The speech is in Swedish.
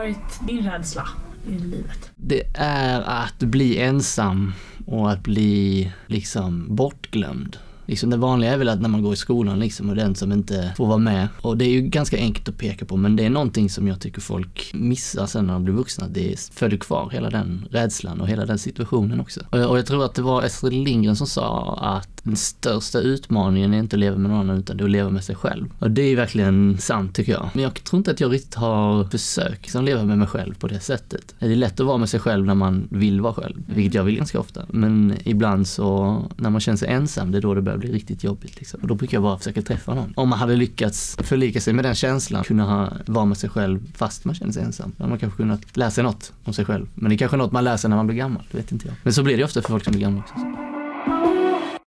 varit din rädsla i livet? Det är att bli ensam och att bli liksom bortglömd. Liksom det vanliga är väl att när man går i skolan liksom och den som inte får vara med. Och det är ju ganska enkelt att peka på, men det är någonting som jag tycker folk missar sen när de blir vuxna. Det föder kvar hela den rädslan och hela den situationen också. Och jag tror att det var Astrid Lindgren som sa att den största utmaningen är inte att leva med någon annan utan det är att leva med sig själv. Och det är verkligen sant tycker jag. Men jag tror inte att jag riktigt har försökt liksom, leva med mig själv på det sättet. Det är lätt att vara med sig själv när man vill vara själv, vilket jag vill ganska ofta. Men ibland så när man känner sig ensam, det är då det börjar bli riktigt jobbigt liksom. Och då brukar jag bara försöka träffa någon. Om man hade lyckats förlika sig med den känslan, kunna vara med sig själv fast man känner sig ensam, då hade man kanske kunnat lära sig något om sig själv. Men det är kanske något man läser när man blir gammal, det vet inte jag. Men så blir det ofta för folk som blir gamla också.